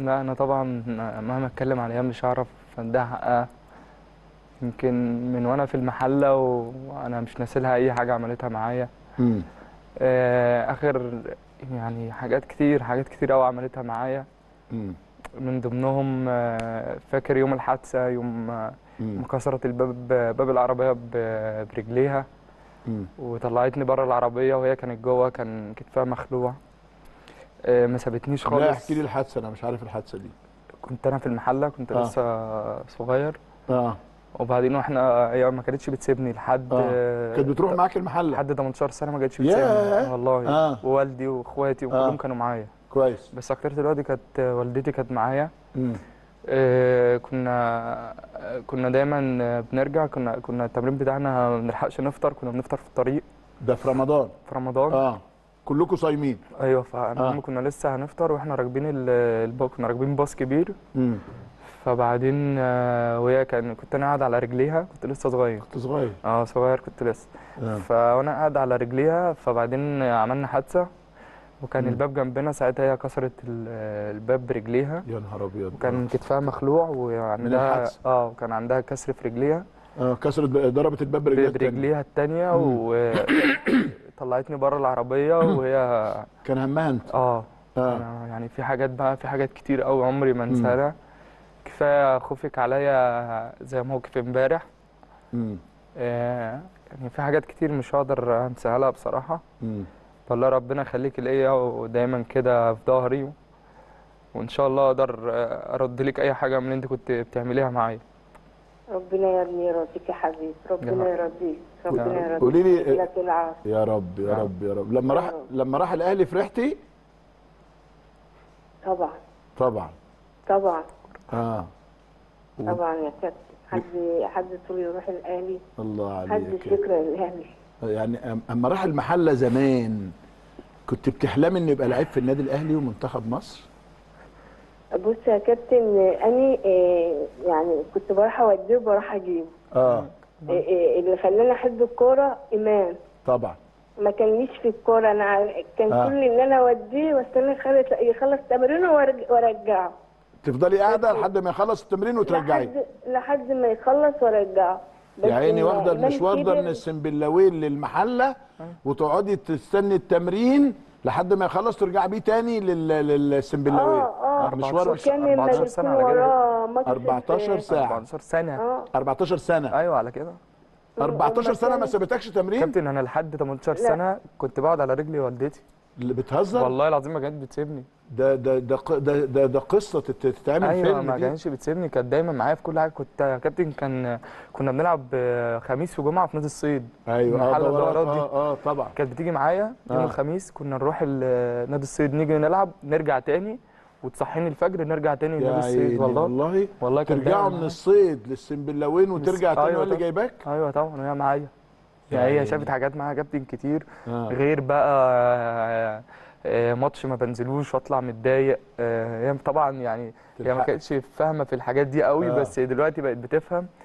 لا أنا طبعا مهما أتكلم عليها مش هعرف ده حقها، يمكن من وأنا في المحلة وأنا مش ناسيلها أي حاجة عملتها معايا. آخر يعني حاجات كتير أوي عملتها معايا، من ضمنهم فاكر يوم الحادثة، يوم كسرت باب العربية برجليها وطلعتني بره العربية وهي كانت جوه، كان كتفها مخلوع، ما سابتنيش خالص. لا احكي لي الحادثة، أنا مش عارف الحادثة دي. كنت أنا في المحلة، كنت لسه صغير وبعدين واحنا هي ما كانتش بتسيبني لحد كانت بتروح معاك المحلة لحد 18 سنة ما كانتش بتسيبني والله. ووالدي واخواتي وكلهم كانوا معايا كويس، بس اكترت الوقت كانت والدتي كانت معايا. كنا دايما بنرجع، كنا التمرين بتاعنا ما بنلحقش نفطر، كنا بنفطر في الطريق. ده في رمضان؟ في رمضان كلكم صايمين؟ ايوه. فانا كنا لسه هنفطر واحنا راكبين كنا راكبين باص كبير. فبعدين وهي كنت انا قاعد على رجليها، كنت لسه صغير. كنت صغير؟ صغير كنت لسه. فانا قاعد على رجليها، فبعدين عملنا حادثه وكان الباب جنبنا، ساعتها هي كسرت الباب برجليها. يا نهار ابيض. وكان كتفها مخلوع وعندها وكان عندها كسر في رجليها. كسرت ضربت الباب برجليها الثانيه وطلعتني بره العربيه وهي كان همها انت؟ يعني في حاجات كتير قوي عمري ما انساها، كفايه خوفك عليا زي موقف امبارح. يعني في حاجات كتير مش هقدر انساها لها بصراحه. فالله ربنا يخليك ليا ودايما كده في ظهري، وان شاء الله اقدر ارد لك اي حاجه من اللي انت كنت بتعمليها معايا. ربنا يا ابني يرضيك يا حبيبي، ربنا يرضيك، ربنا يرضيك. قولي لي يا رب يا رب يا رب، لما راح الاهلي فرحتي؟ طبعا طبعا طبعا طبعا يا كابتن. حد طول يروح الاهلي، الله عليك، حد فكره الاهلي. يعني اما راح المحله زمان كنت بتحلم ان يبقى لعيب في النادي الاهلي ومنتخب مصر؟ بص يا كابتن، انا يعني كنت بروح اوديه وبروح اجيبه. اللي خلاني احب الكوره امام طبعا، ما كانليش في الكوره، انا كان كل ان انا اوديه واستنى يخلص تمرينه وارجعه. تفضلي قاعده لحد ما يخلص التمرين وترجعيه؟ لحد ما يخلص وارجعه. يا عيني، واخده المشوار ده من السنبلاوي للمحله وتقعدي تستني التمرين لحد ما يخلص ترجع بيه تاني للسنبلاوي. مشوار 14 سنه على كده. 14 ساعه 14 سنه 14 سنه ايوه على كده. 14 سنه ما سابتكش تمرين كابتن؟ انا لحد 18 سنه كنت بقعد على رجلي والدتي. اللي بتهزر؟ والله العظيم ما كانت بتسيبني. ده قصه تتعمل فيلم. ايوه ما كانتش بتسيبني، كانت دايما معايا في كل حاجه. كنت يا كابتن كنا بنلعب خميس وجمعه في نادي الصيد. ايوه طبعا كانت بتيجي معايا يوم الخميس، كنا نروح نادي الصيد، نيجي نلعب نرجع تاني وتصحيني الفجر نرجع تاني نادي الصيد. والله ترجعوا من الصيد للسنبلاوين وترجع تاني ولا جايباك؟ ايوه طبعا وهي معايا. يعني هي شافت حاجات معاها كابتن كتير، غير بقى ماتش ما بنزلوش واطلع متضايق. هي طبعا يعني هي ما كانتش فاهمه في الحاجات دي قوي، بس دلوقتي بقت بتفهم.